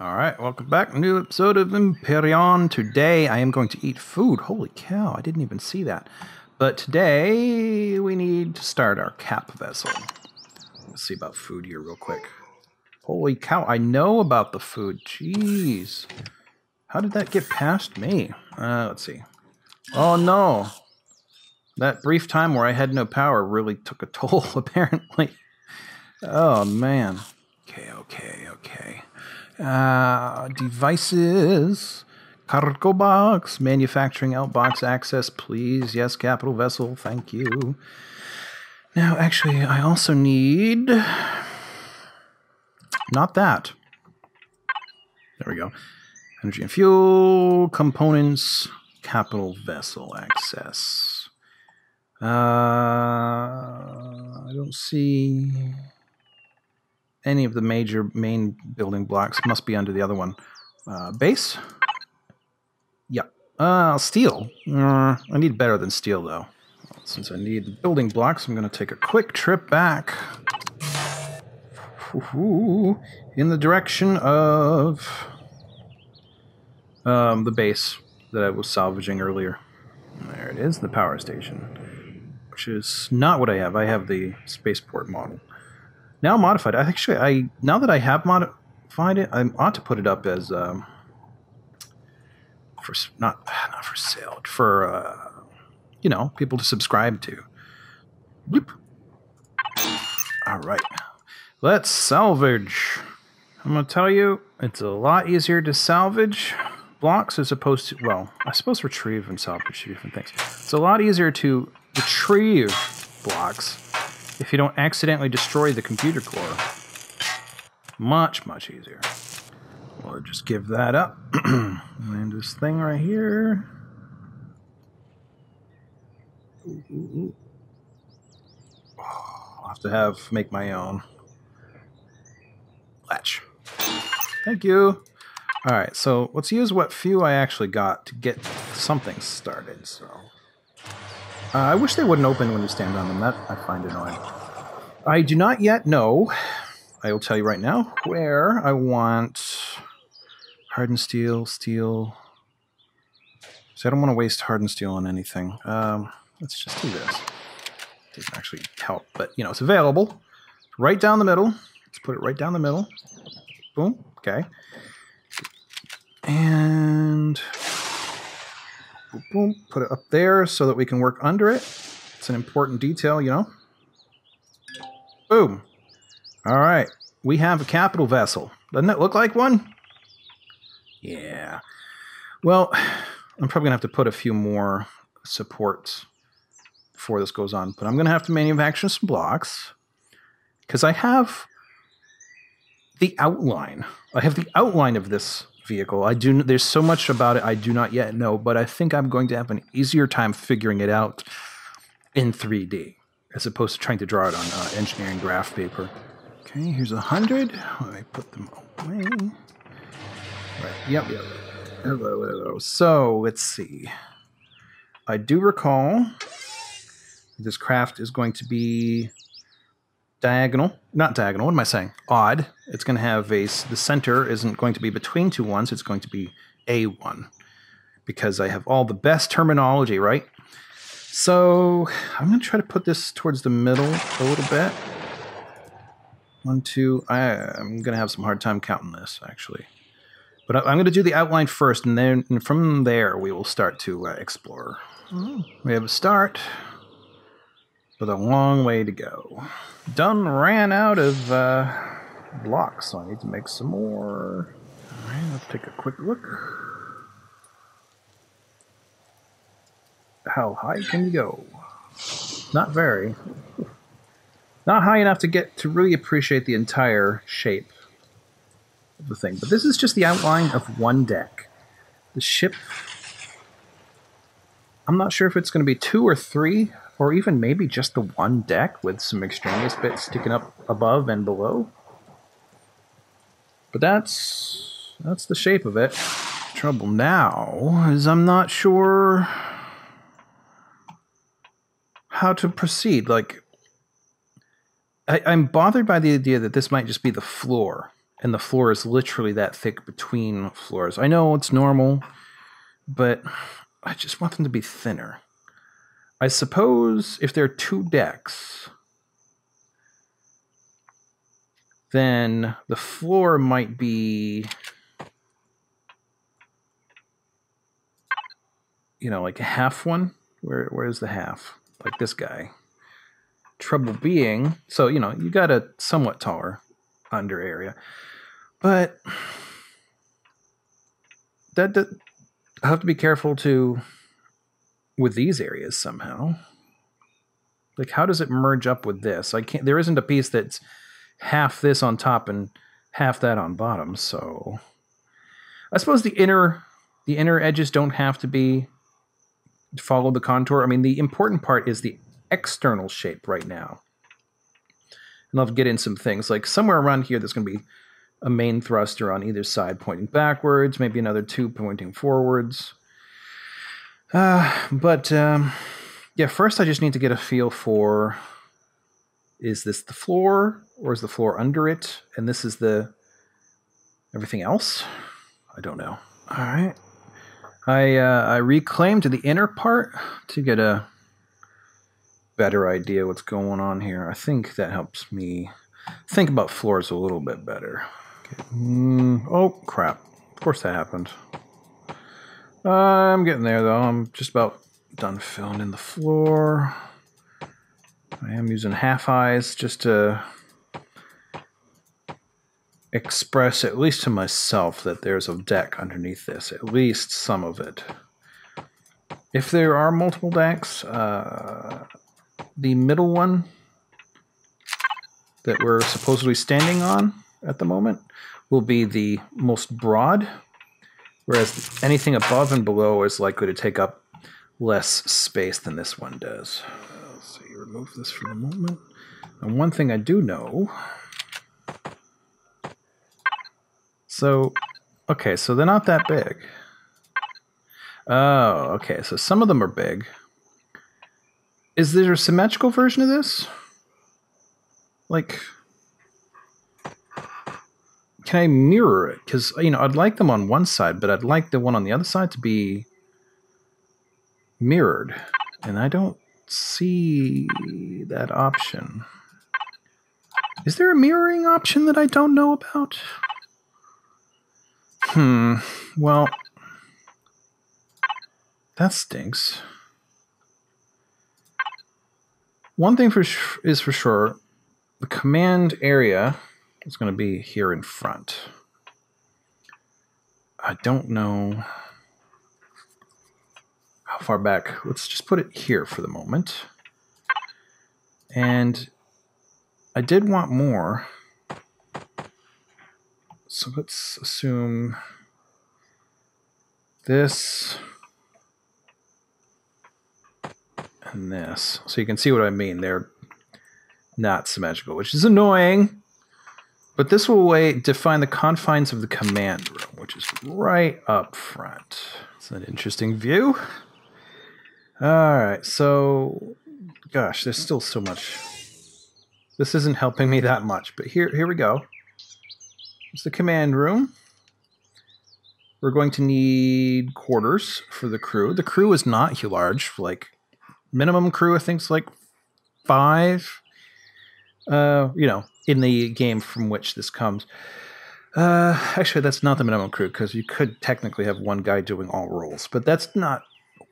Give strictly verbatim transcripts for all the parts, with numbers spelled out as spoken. All right, welcome back. New episode of Empyrion. Today I am going to eat food. Holy cow, I didn't even see that. But today we need to start our cap vessel. Let's see about food here real quick. Holy cow, I know about the food. Jeez. How did that get past me? Uh, let's see. Oh no. That brief time where I had no power really took a toll, apparently. Oh man. Okay, okay, okay. Uh, devices, cargo box, manufacturing, outbox access, please. Yes, capital vessel, thank you. Now, actually, I also need... Not that. There we go. Energy and fuel, components, capital vessel access. Uh, I don't see... Any of the major main building blocks must be under the other one. Uh, base? Yeah. Uh, steel. Uh, I need better than steel, though. Since I need the building blocks, I'm going to take a quick trip back. Ooh, in the direction of um, the base that I was salvaging earlier. There it is, the power station. Which is not what I have. I have the spaceport model. Now modified. Actually, I now that I have modified it, I ought to put it up as um, for not not for sale, for uh, you know, people to subscribe to. Bloop. All right, let's salvage. I'm gonna tell you, it's a lot easier to salvage blocks as opposed to well, I suppose retrieve and salvage are different things. It's a lot easier to retrieve blocks. If you don't accidentally destroy the computer core, much, much easier. We'll just give that up. And this thing right here. Ooh, ooh, ooh. Oh, I'll have to have make my own. Latch. Thank you. All right, so let's use what few I actually got to get something started. So. Uh, I wish they wouldn't open when you stand on them. That I find annoying. I do not yet know, I will tell you right now, where I want hardened steel, steel. So I don't want to waste hardened steel on anything. Um, let's just do this. It doesn't actually help, but, you know, it's available. Right down the middle. Let's put it right down the middle. Boom. Okay. And... Boom, boom, put it up there so that we can work under it. It's an important detail, you know. Boom. All right. We have a capital vessel. Doesn't it look like one? Yeah. Well, I'm probably going to have to put a few more supports before this goes on. But I'm going to have to manufacture some blocks because I have the outline. I have the outline of this vehicle. I do. There's so much about it I do not yet know, but I think I'm going to have an easier time figuring it out in three D as opposed to trying to draw it on uh, engineering graph paper. Okay, here's a hundred. Let me put them away. Right. Yep. Yep. Hello. Hello. So let's see. I do recall this craft is going to be diagonal, not diagonal, what am I saying? Odd. It's going to have a, the center isn't going to be between two ones, it's going to be A one. Because I have all the best terminology, right? So, I'm going to try to put this towards the middle a little bit. One, two, I, I'm going to have some hard time counting this, actually. But I, I'm going to do the outline first, and then and from there we will start to uh, explore. Mm-hmm. We have a start. With a long way to go. Done ran out of uh, blocks, so I need to make some more. All right, let's take a quick look. How high can you go? Not very. Not high enough to get to really appreciate the entire shape of the thing. But this is just the outline of one deck. The ship... I'm not sure if it's going to be two or three... Or even maybe just the one deck with some extraneous bits sticking up above and below. But that's that's the shape of it. Trouble now is I'm not sure how to proceed. Like I, I'm bothered by the idea that this might just be the floor. and the floor is literally that thick between floors. I know it's normal, but I just want them to be thinner. I suppose if there are two decks, then the floor might be, you know, like a half one. Where, where's the half? Like this guy. Trouble being, so, you know, you got a somewhat taller under area. But that, that I have to be careful to with these areas somehow. Like, how does it merge up with this? I can't, there isn't a piece that's half this on top and half that on bottom, so I suppose the inner the inner edges don't have to be to follow the contour. I mean, the important part is the external shape right now. And I'll get in some things like somewhere around here there's going to be a main thruster on either side pointing backwards, maybe another two pointing forwards. Uh, but um, yeah, first I just need to get a feel for, is this the floor or is the floor under it? And this is the everything else? I don't know. All right. I, uh, I reclaimed the inner part to get a better idea what's going on here. I think that helps me think about floors a little bit better. Okay. Mm, oh, crap. Of course that happened. Uh, I'm getting there, though. I'm just about done filling in the floor. I am using half-eyes just to express, at least to myself, that there's a deck underneath this. At least some of it. If there are multiple decks, uh, the middle one that we're supposedly standing on at the moment will be the most broad, whereas anything above and below is likely to take up less space than this one does. So you remove this for the moment. And one thing I do know... So, okay, so they're not that big. Oh, okay, so some of them are big. Is there a symmetrical version of this? Like, can I mirror it? Because, you know, I'd like them on one side, but I'd like the one on the other side to be mirrored. And I don't see that option. Is there a mirroring option that I don't know about? Hmm, well, that stinks. One thing for sh- is for sure, the command area is going to be here in front. I don't know how far back. Let's just put it here for the moment. And I did want more. So let's assume this and this. So you can see what I mean. They're not symmetrical, which is annoying. But this will way define the confines of the command room, which is right up front. It's an interesting view. All right, so gosh, there's still so much. This isn't helping me that much, but here, here we go. It's the command room. We're going to need quarters for the crew. The crew is not large. Like minimum crew, I think, is like five. Uh, you know, in the game from which this comes. Uh, actually, that's not the minimum crew, because you could technically have one guy doing all roles, but that's not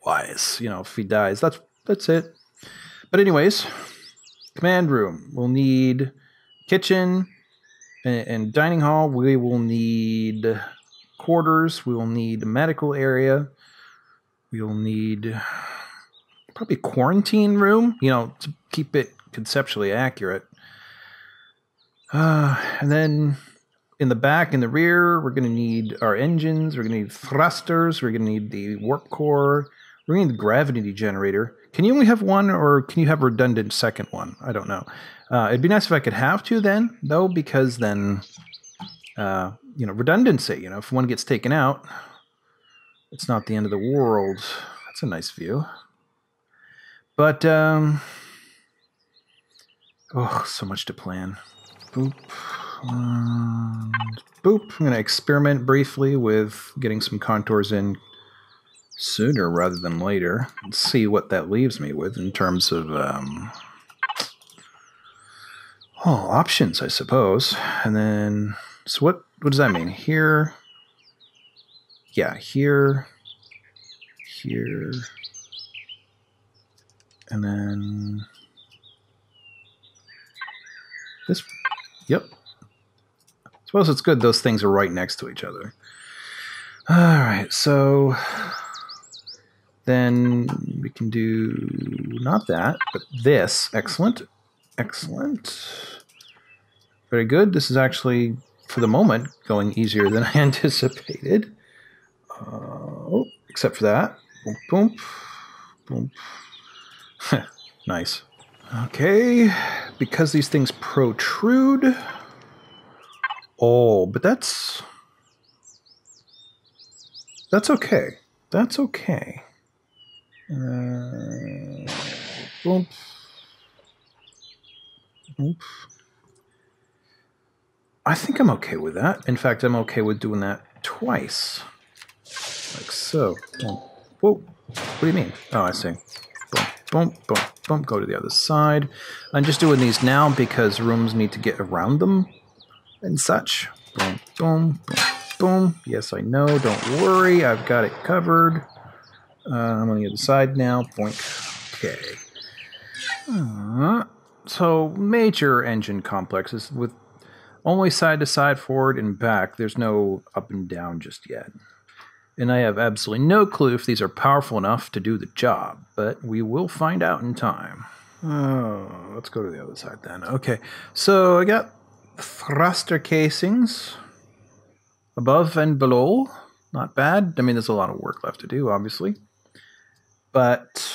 wise. You know, if he dies, that's that's it. But anyways, command room. We'll need kitchen and, and dining hall. We will need quarters. We will need a medical area. We will need probably quarantine room, you know, to keep it conceptually accurate. Uh, and then in the back, in the rear, we're going to need our engines. We're going to need thrusters. We're going to need the warp core. We're going to need the gravity generator. Can you only have one, or can you have a redundant second one? I don't know. Uh, it'd be nice if I could have two then, though, because then, uh, you know, redundancy. You know, if one gets taken out, it's not the end of the world. That's a nice view. But, um, oh, so much to plan. Boop. And boop. I'm going to experiment briefly with getting some contours in sooner rather than later and see what that leaves me with in terms of um, oh, options, I suppose. And then, so what, what does that mean? Here, yeah, here, here, and then this, yep. I suppose it's good those things are right next to each other. All right, so then we can do not that, but this. Excellent. Excellent. Very good. This is actually, for the moment, going easier than I anticipated. Uh, oh, except for that. Boom, boom, boom. Nice. Okay. Because these things protrude. Oh, but that's... That's okay. That's okay. Uh, boom. Oop. I think I'm okay with that. In fact, I'm okay with doing that twice. Like so. Whoa. Whoa. What do you mean? Oh, I see. Boom, boom, boom, boom. Go to the other side. I'm just doing these now because rooms need to get around them and such. Boom, boom, boom, boom. Yes, I know. Don't worry. I've got it covered. Uh, I'm on the other side now. Boink. Okay. Uh, So major engine complexes with only side to side, forward and back. There's no up and down just yet. And I have absolutely no clue if these are powerful enough to do the job, but we will find out in time. Oh, let's go to the other side then. Okay, so I got thruster casings above and below. Not bad. I mean, there's a lot of work left to do, obviously. But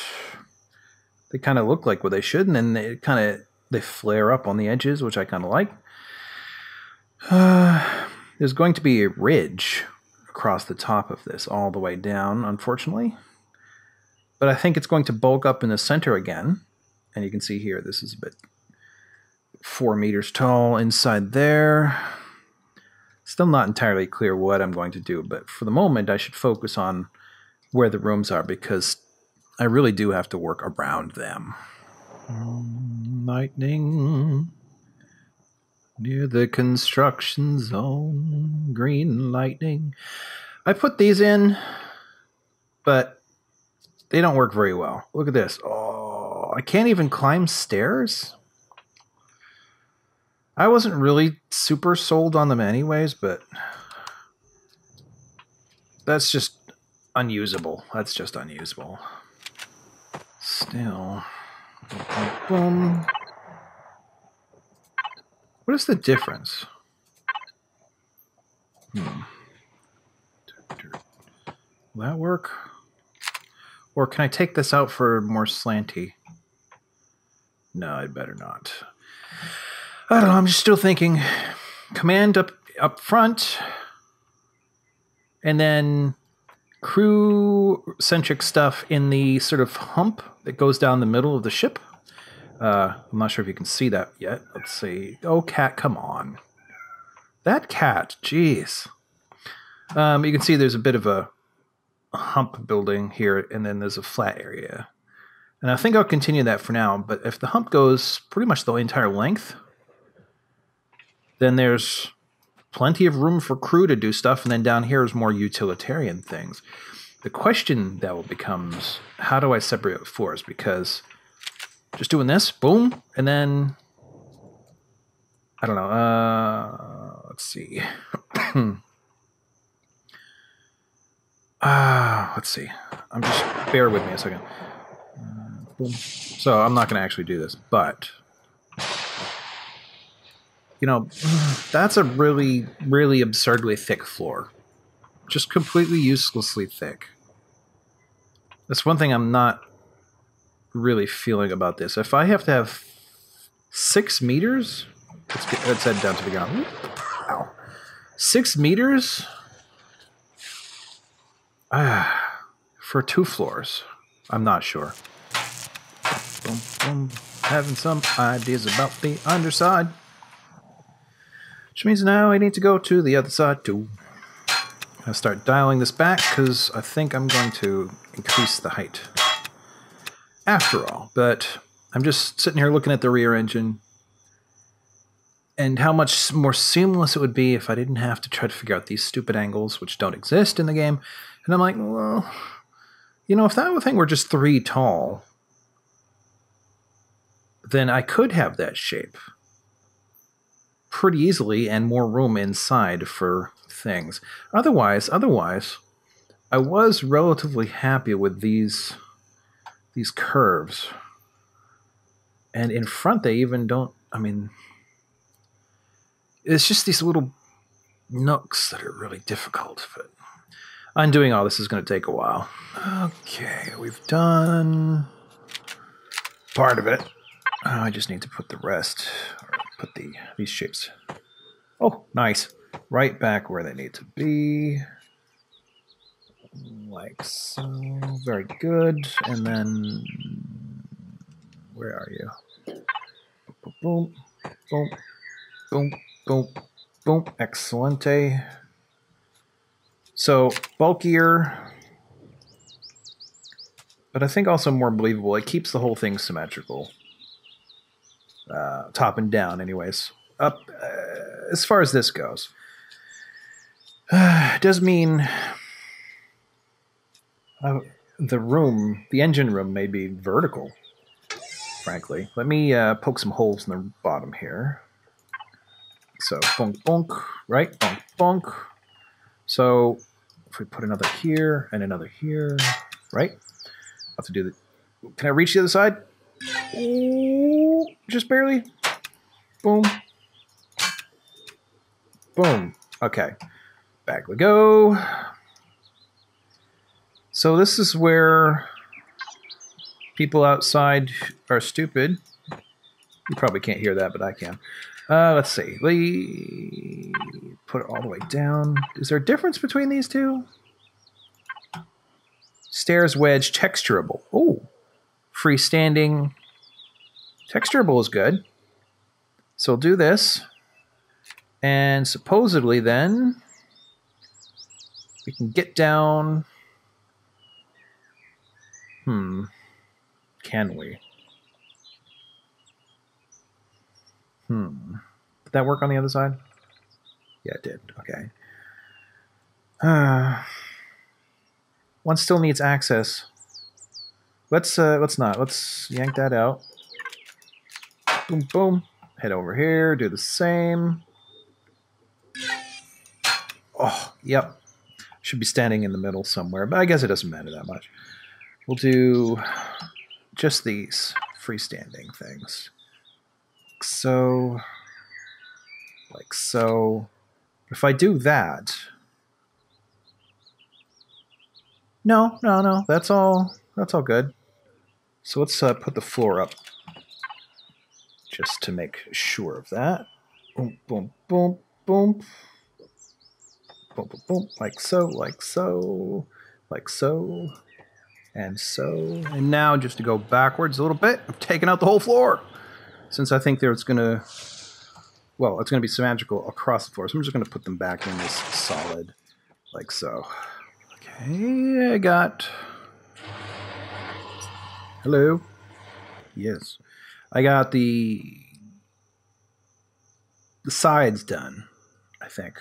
they kind of look like what they should, and then they kind of they flare up on the edges, which I kind of like. Uh, there's going to be a ridge across the top of this all the way down, unfortunately. But I think it's going to bulk up in the center again. And you can see here, this is a bit four meters tall inside there. Still not entirely clear what I'm going to do, but for the moment, I should focus on where the rooms are because I really do have to work around them. Um, lightning near the construction zone. Green lightning. I put these in, but they don't work very well. Look at this. Oh, I can't even climb stairs. I wasn't really super sold on them anyways, but that's just unusable. That's just unusable. Still. Boom. What is the difference? Hmm. Will that work? Or can I take this out for more slanty? No, I'd better not. I don't know, I'm just still thinking. Command up, up front. And then crew-centric stuff in the sort of hump that goes down the middle of the ship. Uh, I'm not sure if you can see that yet. Let's see. Oh, cat, come on. That cat, jeez. Um, you can see there's a bit of a hump building here, and then there's a flat area. And I think I'll continue that for now, but if the hump goes pretty much the entire length, then there's plenty of room for crew to do stuff, and then down here is more utilitarian things. The question that will becomes, how do I separate floors? Because just doing this, boom, and then, I don't know, uh, let's see. uh, let's see. I'm just, bear with me a second. Uh, boom. So I'm not going to actually do this, but... You know, that's a really, really absurdly thick floor. Just completely uselessly thick. That's one thing I'm not really feeling about this. If I have to have six meters... Let's, let's head down to the ground. Ow. Six meters? Ah, for two floors. I'm not sure. Boom, boom. Having some ideas about the underside. Which means now I need to go to the other side too. I'm going to start dialing this back because I think I'm going to increase the height after all. But I'm just sitting here looking at the rear engine and how much more seamless it would be if I didn't have to try to figure out these stupid angles which don't exist in the game. And I'm like, well, you know, if that thing were just three tall, then I could have that shape pretty easily and more room inside for things. Otherwise, otherwise, I was relatively happy with these these curves. And in front, they even don't, I mean, it's just these little nooks that are really difficult. But undoing all this is going to take a while. Okay, we've done part of it. Oh, I just need to put the rest, or put the these shapes. Oh, nice. Right back where they need to be. Like so. Very good. And then, where are you? Boom, boom, boom, boom, boom. Excelente. So, bulkier, but I think also more believable. It keeps the whole thing symmetrical. Uh, top and down, anyways. Up, uh, as far as this goes. Uh, it does mean uh, the room, the engine room, may be vertical, frankly. Let me uh, poke some holes in the bottom here. So, bonk, bonk, right? Bonk, bonk. So, if we put another here and another here, right? I'll have to do the... Can I reach the other side? Ooh, just barely. Boom. Boom. Okay. Back we go. So this is where people outside are stupid. You probably can't hear that, but I can. Uh, let's see. We put it all the way down. Is there a difference between these two? Stairs wedge texturable. Ooh. Freestanding texturable is good. So we'll do this. And supposedly then we can get down. Hmm. Can we? Hmm. Did that work on the other side? Yeah, it did. Okay. Uh, one still needs access. Let's uh, let's not. Let's yank that out. Boom, boom. Head over here. Do the same. Oh, yep. Should be standing in the middle somewhere, but I guess it doesn't matter that much. We'll do just these freestanding things. Like so. Like so. If I do that... No, no, no. That's all. That's all good. So let's uh, put the floor up just to make sure of that. Boom, boom, boom, boom. Boom, boom, boom. Like so, like so, like so, and so. And now just to go backwards a little bit, I'm taking out the whole floor. Since I think there's going to, well, it's going to be symmetrical across the floor. So I'm just going to put them back in this solid, like so. Okay, I got... Hello. Yes. I got the the sides done, I think.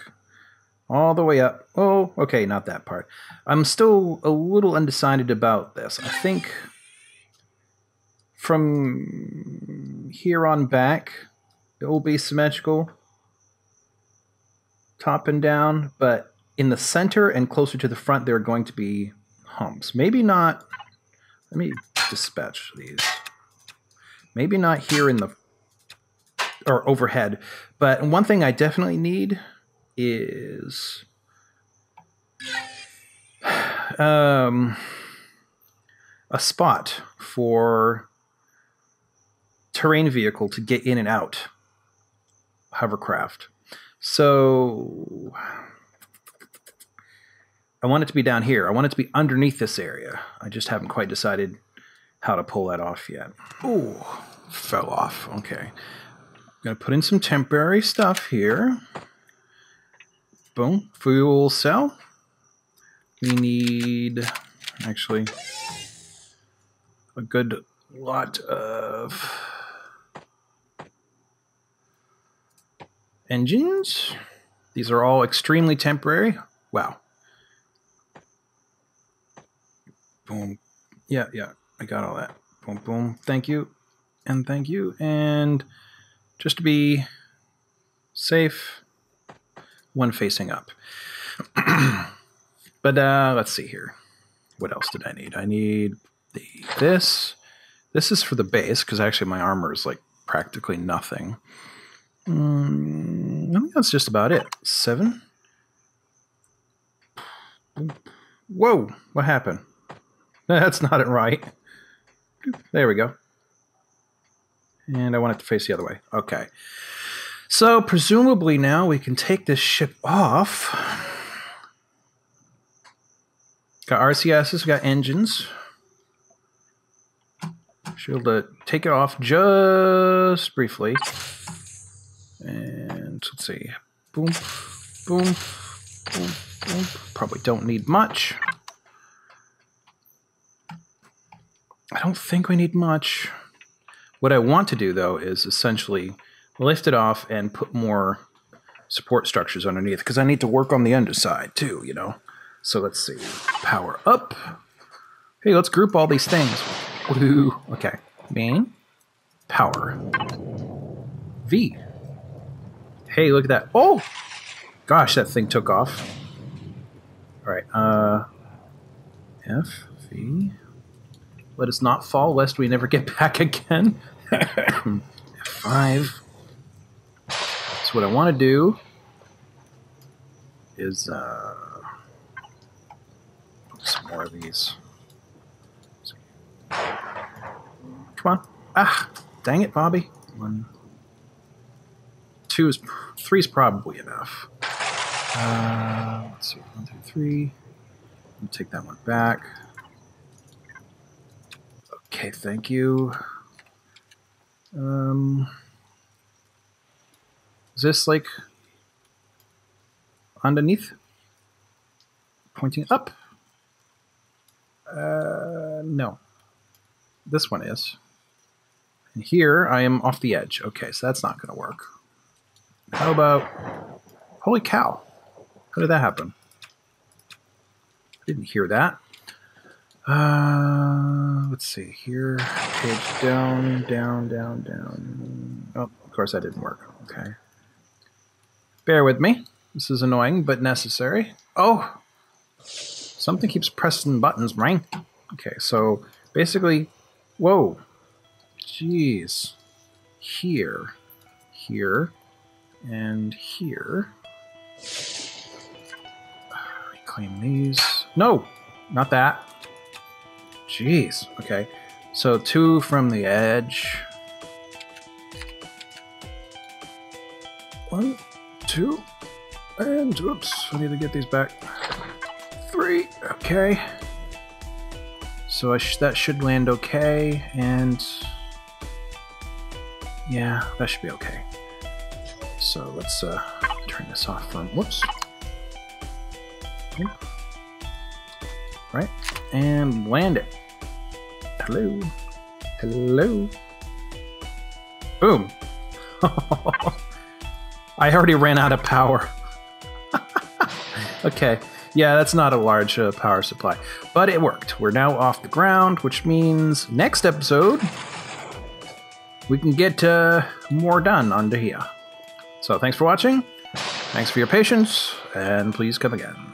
All the way up. Oh, okay, not that part. I'm still a little undecided about this. I think from here on back, it will be symmetrical, top and down, but in the center and closer to the front, there are going to be humps. Maybe not... Let me dispatch these. Maybe not here in the, or overhead, but one thing I definitely need is um, a spot for terrain vehicle to get in and out, hovercraft. So I want it to be down here. I want it to be underneath this area. I just haven't quite decided how to pull that off yet. Ooh, fell off. Okay. I'm going to put in some temporary stuff here. boom, fuel cell. We need actually a good lot of engines. These are all extremely temporary. Wow. Boom. Yeah, yeah, I got all that. Boom, boom. Thank you. And thank you. And just to be safe, one facing up. But uh, let's see here. What else did I need? I need the, this. This is for the base, because actually my armor is like practically nothing. Mm, I think that's just about it. Seven. Whoa, what happened? That's not it right. There we go. And I want it to face the other way. Okay. So presumably now we can take this ship off. Got R C Ss, got engines. She'll uh, take it off just briefly. And let's see. Boom, boom, boom, boom. Probably don't need much. I don't think we need much. What I want to do, though, is essentially lift it off and put more support structures underneath, because I need to work on the underside, too, you know? So let's see. Power up. Hey, let's group all these things. Woo. Okay. Main. Power. V. Hey, look at that. Oh! Gosh, that thing took off. All right. Uh, F. V. Let us not fall, lest we never get back again. F five. So what I want to do is uh, some more of these. Come on. Ah, dang it, Bobby. One. Two is... Three is probably enough. Uh, let's see. One, two, three. I'll take that one back. Okay, thank you. Um, is this like underneath? Pointing up? Uh, no. This one is. And here I am off the edge. Okay, so that's not going to work. How about... Holy cow. How did that happen? I didn't hear that. Uh, let's see here. Page down, down, down, down. Oh, of course that didn't work. Okay. Bear with me. This is annoying, but necessary. Oh! Something keeps pressing buttons, man. Okay, so basically... Whoa. Jeez. Here. Here. And here. Reclaim these. No! Not that. Jeez. Okay. So two from the edge. One, two, and oops. I need to get these back. Three. Okay. So I sh that should land okay, and yeah, that should be okay. So let's uh, turn this off from. Whoops. Okay. Right. And land it. Hello. Hello. Boom. I already ran out of power. Okay. Yeah, that's not a large uh, power supply. But it worked. We're now off the ground, which means next episode, we can get uh, more done under here. So thanks for watching. Thanks for your patience. And please come again.